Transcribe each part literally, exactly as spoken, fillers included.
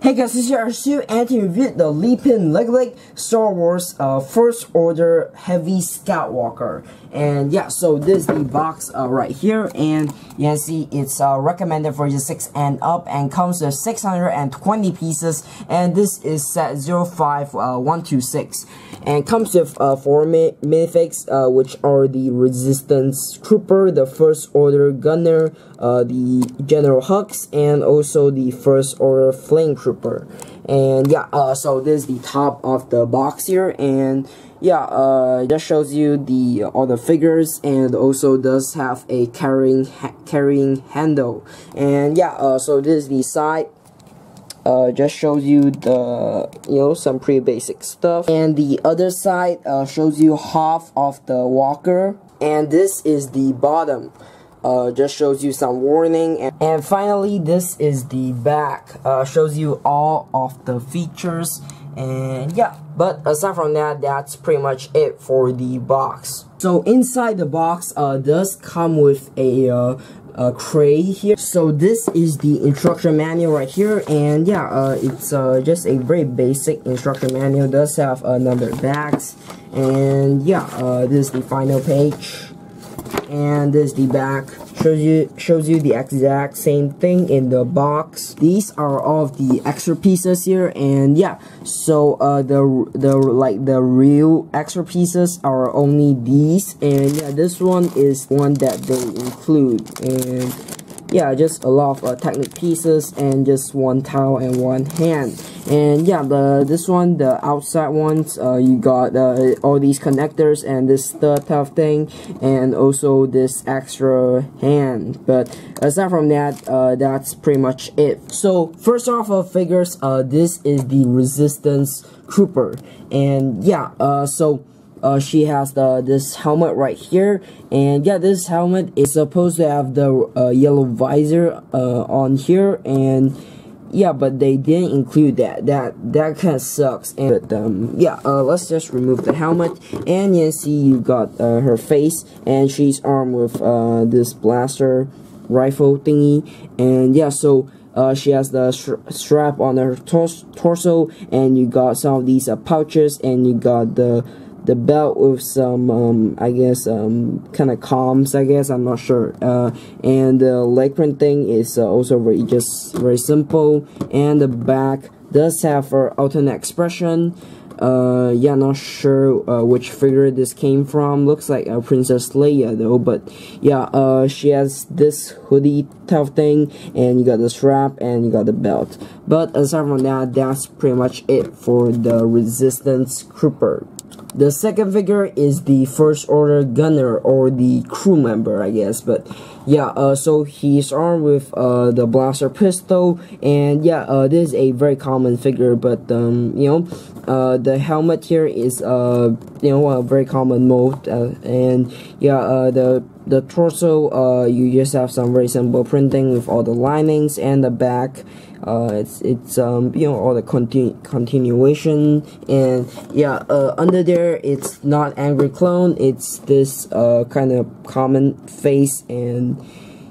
Hey guys, this is Arshu, and to review the Lepin Lego Star Wars uh, First Order Heavy Scout Walker. And yeah, so this is the box uh, right here, and you can see it's uh, recommended for the six and up, and comes with six hundred twenty pieces. And this is set zero five one two six, and comes with uh, four minifigs, uh, which are the Resistance Trooper, the First Order Gunner, uh, the General Hux, and also the First Order Flame Trooper. And yeah, uh, so this is the top of the box here, and yeah, uh, that shows you the all the figures, and also does have a carrying ha carrying handle. And yeah, uh, so this is the side. Uh, just shows you the, you know, some pretty basic stuff, and the other side uh, shows you half of the walker, and this is the bottom. Uh, just shows you some warning, and, and finally this is the back, uh, shows you all of the features. And yeah, but aside from that, that's pretty much it for the box. So inside the box uh, does come with a uh, a tray here. So this is the instruction manual right here, and yeah, uh, it's uh, just a very basic instruction manual. Does have uh, numbered bags, and yeah, uh, this is the final page. And this is the back, shows you shows you the exact same thing in the box. These are all of the extra pieces here, and yeah, so uh, the the like the real extra pieces are only these, and yeah, this one is one that they include, and yeah, just a lot of uh, technic pieces, and just one towel and one hand. And yeah, the this one, the outside ones, uh, you got uh, all these connectors and this stud type thing, and also this extra hand. But aside from that, uh, that's pretty much it. So first off of figures, uh, this is the Resistance Trooper, and yeah, uh, so. Uh, she has the this helmet right here, and yeah, this helmet is supposed to have the uh, yellow visor uh, on here, and yeah, but they didn't include that. That that kind of sucks. And but, um, yeah, uh, let's just remove the helmet, and you see you got uh, her face, and she's armed with uh, this blaster rifle thingy, and yeah, so. Uh, she has the strap on her tors torso, and you got some of these uh, pouches, and you got the the belt with some, um, I guess, um, kind of comms, I guess, I'm not sure. Uh, and the leg print thing is uh, also very, just very simple. And the back does have her alternate expression. Uh, yeah, not sure uh, which figure this came from. Looks like uh, Princess Leia though, but yeah, uh, she has this hoodie type thing, and you got the strap, and you got the belt. But aside from that, that's pretty much it for the Resistance Trooper. The second figure is the First Order Gunner, or the crew member, I guess, but yeah, uh, so he's armed with uh, the blaster pistol, and yeah, uh, this is a very common figure, but um, you know, uh, the helmet here is, uh, you know, a very common mold, uh, and yeah, uh, the the torso, uh, you just have some very simple printing with all the linings, and the back, Uh, it's it's um you know, all the continu continuation, and yeah, uh, under there it's not angry clone, it's this uh kind of common face, and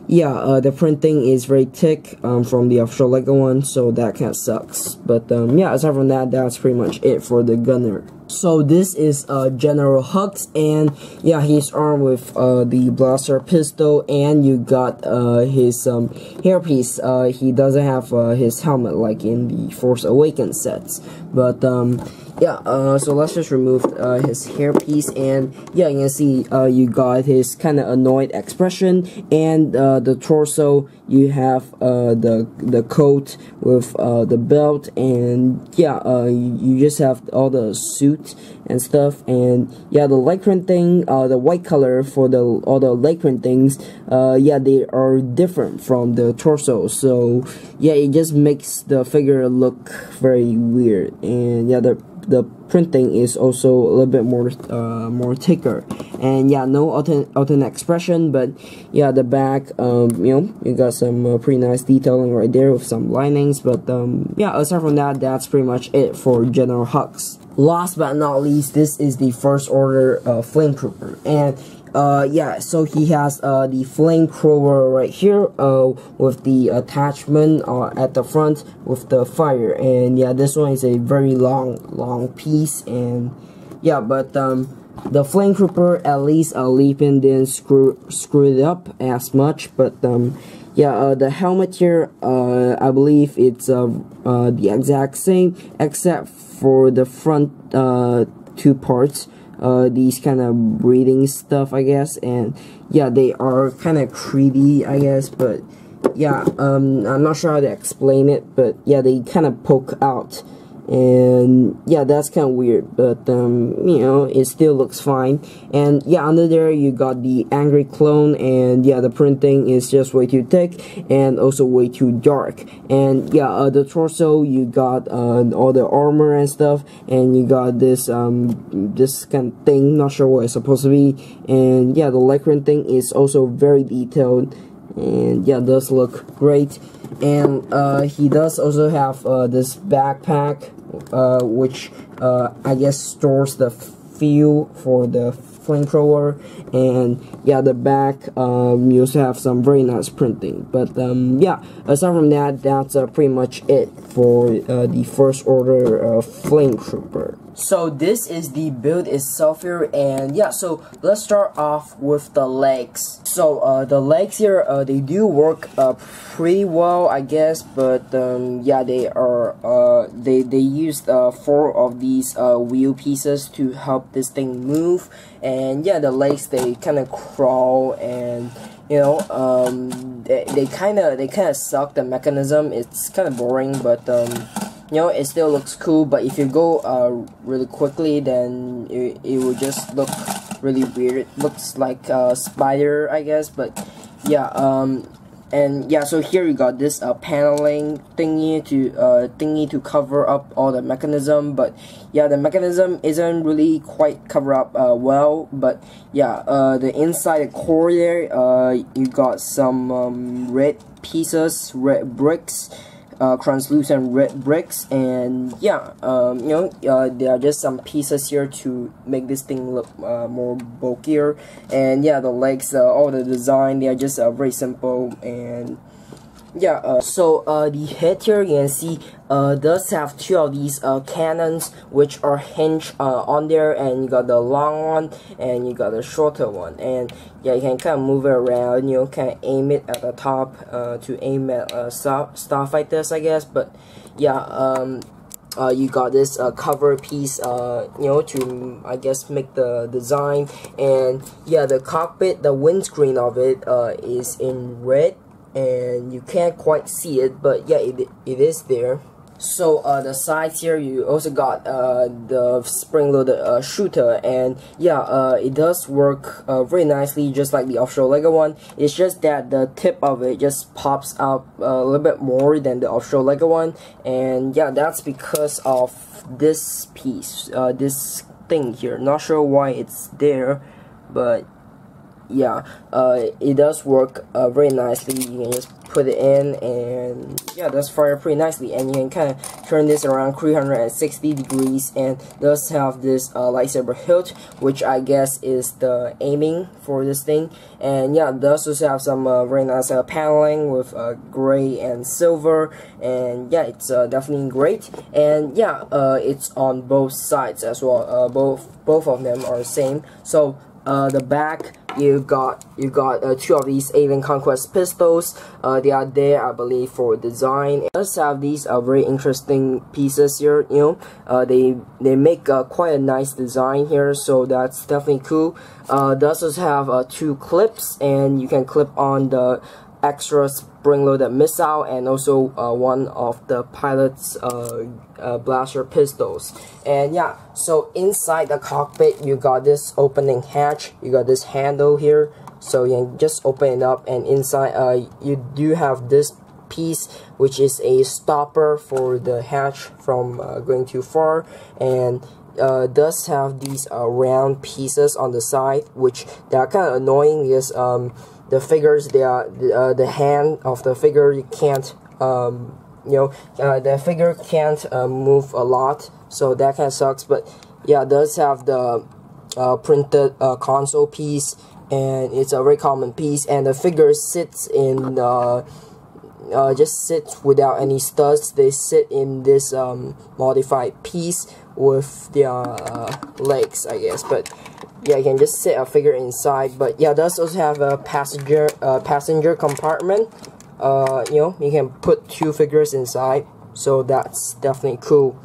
yeah, uh, the printing is very thick um from the official Lego one, so that kind of sucks. But um yeah, aside from that, that's pretty much it for the Gunner. So this is uh, General Hux, and yeah, he's armed with uh, the blaster pistol, and you got uh, his um, hairpiece. Uh, he doesn't have uh, his helmet like in the Force Awakens sets, but um, yeah, uh, so let's just remove uh, his hairpiece, and yeah, you can see uh, you got his kind of annoyed expression, and uh, the torso, you have uh, the the coat with uh, the belt, and yeah, uh, you, you just have all the suits and stuff. And yeah, the leg print thing, uh, the white color for the all the leg print things, uh, yeah, they are different from the torso, so yeah, it just makes the figure look very weird. And yeah, the the printing is also a little bit more uh, more thicker, and yeah, no alternate, alternate expression, but yeah, the back, um, you know, you got some uh, pretty nice detailing right there with some linings. But um, yeah, aside from that, that's pretty much it for General Hux. Last but not least, this is the First Order uh, Flame Trooper, and Uh, yeah, so he has uh, the flamethrower right here uh, with the attachment uh, at the front with the fire. And yeah, this one is a very long, long piece. And yeah, but um, the Flame Trooper, at least uh, Lepin didn't screw, screw it up as much. But um, yeah, uh, the helmet here, uh, I believe it's uh, uh, the exact same, except for the front uh, two parts. Uh, these kind of breathing stuff, I guess, and yeah, they are kind of creepy, I guess, but yeah, um, I'm not sure how to explain it, but yeah, they kind of poke out, and yeah, that's kind of weird, but um, you know, it still looks fine. And yeah, under there you got the angry clone, and yeah, the printing is just way too thick and also way too dark. And yeah, uh, the torso, you got uh, all the armor and stuff, and you got this um, this kind of thing, not sure what it's supposed to be. And yeah, the Lycran thing is also very detailed, and yeah, does look great. And uh, he does also have uh, this backpack, uh, which uh, I guess stores the fuel for the flamethrower. And yeah, the back, um, you also have some very nice printing. But um, yeah, aside from that, that's uh, pretty much it for uh, the First Order uh, Flame Trooper. So this is the build itself here, and yeah, so let's start off with the legs. So uh, the legs here, uh, they do work uh, pretty well, I guess, but um, yeah, they are uh, they, they used uh, four of these uh, wheel pieces to help this thing move. And yeah, the legs, they kind of crawl, and you know, um, they, they kind of they kind of suck the mechanism. It's kind of boring, but um, you know, it still looks cool. But if you go uh, really quickly, then it, it will just look really weird. It looks like a spider, I guess, but yeah, um, and yeah, so here you got this uh, paneling thingy to uh, thingy to cover up all the mechanism. But yeah, the mechanism isn't really quite covered up uh, well, but yeah, uh, the inside the core there, uh, you got some um, red pieces, red bricks, Uh, translucent red bricks. And yeah, um, you know, uh, there are just some pieces here to make this thing look uh, more bulkier. And yeah, the legs, uh, all the design, they are just uh, very simple. And yeah, uh, so uh, the head here, you can see uh, does have two of these uh, cannons, which are hinged uh, on there, and you got the long one and you got the shorter one. And yeah, you can kind of move it around, you know, kind of aim it at the top uh, to aim at uh, stuff like this, I guess. But yeah, um, uh, you got this uh, cover piece, uh, you know, to, I guess, make the design. And yeah, the cockpit, the windscreen of it uh, is in red, and you can't quite see it, but yeah, it, it is there. So uh, the sides here, you also got uh, the spring-loaded uh, shooter, and yeah, uh, it does work uh, very nicely, just like the offshore Lego one. It's just that the tip of it just pops out a little bit more than the offshore Lego one, and yeah, that's because of this piece, uh, this thing here. Not sure why it's there, but yeah, uh, it does work uh, very nicely. You can just put it in, and yeah, it does fire pretty nicely. And you can kind of turn this around three hundred sixty degrees, and does have this uh, lightsaber hilt, which I guess is the aiming for this thing. And yeah, it does also have some uh, very nice uh, paneling with uh, gray and silver, and yeah, it's uh, definitely great. And yeah, uh, it's on both sides as well. Uh, both both of them are the same. So uh, the back, you got you got uh, two of these Alien Conquest pistols. Uh, they are there, I believe, for design. It does have these uh, very interesting pieces here. You know, uh, they they make uh, quite a nice design here, so that's definitely cool. Uh, does also have uh, two clips, and you can clip on the extra spring-loaded missile, and also uh, one of the pilot's uh, uh, blaster pistols. And yeah, so inside the cockpit, you got this opening hatch, you got this handle here, so you can just open it up. And inside, uh, you do have this piece, which is a stopper for the hatch from uh, going too far. And Uh, does have these uh, round pieces on the side, which they are kind of annoying, because um, the figures, they are uh, the hand of the figure, you can't um, you know, uh, the figure can't uh, move a lot, so that kind of sucks. But yeah, does have the uh, printed uh, console piece, and it's a very common piece, and the figure sits in the uh, just sits without any studs. They sit in this um, modified piece with their uh, legs, I guess, but yeah, you can just sit a figure inside. But yeah, it does also have a passenger uh, passenger compartment. Uh, you know, you can put two figures inside, so that's definitely cool.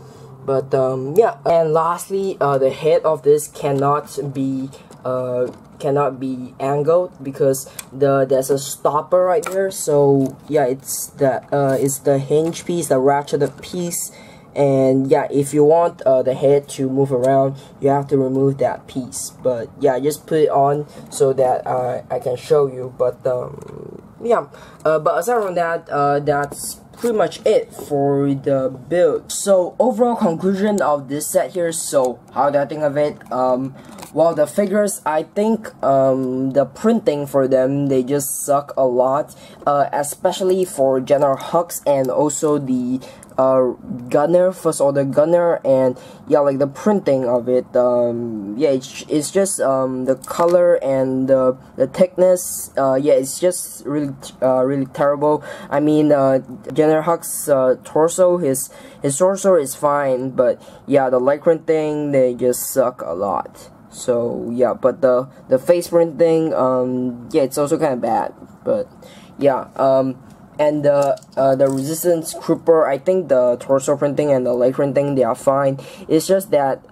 But um, yeah, and lastly, uh, the head of this cannot be uh, cannot be angled because the there's a stopper right there. So yeah, it's the uh, it's the hinge piece, the ratchet piece. And yeah, if you want uh, the head to move around, you have to remove that piece. But yeah, just put it on so that uh, I can show you. But um, yeah, uh, but aside from that, uh, that's pretty much it for the build. So overall conclusion of this set here. So how do I think of it? Um, well, the figures, I think um, the printing for them, they just suck a lot, uh, especially for General Hux and also the Uh, Gunner, First Order Gunner. And yeah, like the printing of it, um, yeah, it's, it's just um, the color and the, the thickness, uh, yeah, it's just really uh, really terrible. I mean, uh, General Hux's uh, torso, his his torso is fine, but yeah, the leg printing, they just suck a lot. So yeah, but the the face printing, um, yeah, it's also kind of bad. But yeah, um, and the uh, the Resistance Trooper, I think the torso printing and the leg printing, they are fine. It's just that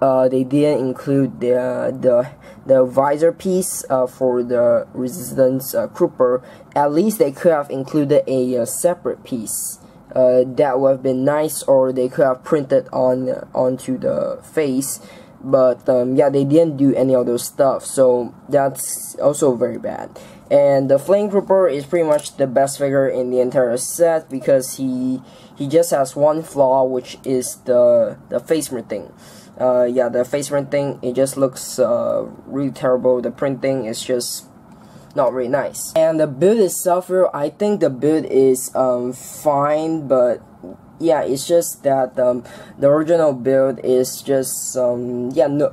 uh, they didn't include the uh, the the visor piece uh, for the Resistance uh, Trooper. At least they could have included a uh, separate piece. Uh, that would have been nice, or they could have printed on onto the face. But um, yeah, they didn't do any of those stuff, so that's also very bad. And the Flame Trooper is pretty much the best figure in the entire set because he he just has one flaw, which is the the face printing. Uh, yeah, the face printing, it just looks uh, really terrible. The printing is just not really nice. And the build itself here, I think the build is um, fine, but yeah, it's just that um, the original build is just um, yeah, no,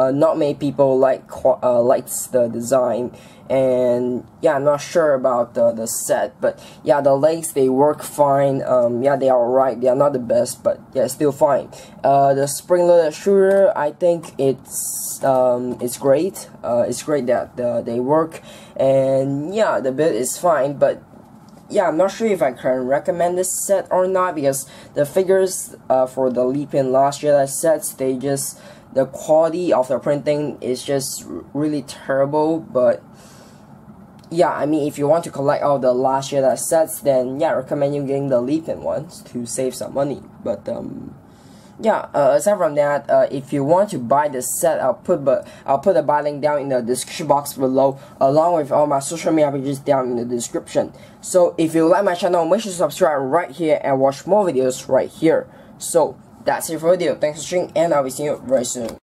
uh, not many people like uh, likes the design. And yeah, I'm not sure about the, the set, but yeah, the legs, they work fine. Um, yeah, they are alright. They are not the best, but yeah, still fine. Uh, the spring-loaded shooter, I think it's um, it's great. Uh, it's great that uh, they work, and yeah, the build is fine. But yeah, I'm not sure if I can recommend this set or not because the figures uh, for the Lepin Last Jedi sets, they just the quality of the printing is just really terrible. But yeah, I mean, if you want to collect all the Last Jedi sets, then yeah, I recommend you getting the Lepin ones to save some money. But um, yeah, uh, aside from that, uh, if you want to buy the set, I'll put but I'll put the buy link down in the description box below, along with all my social media pages down in the description. So if you like my channel, make sure to subscribe right here and watch more videos right here. So that's it for the video. Thanks for watching, and I'll be seeing you very soon.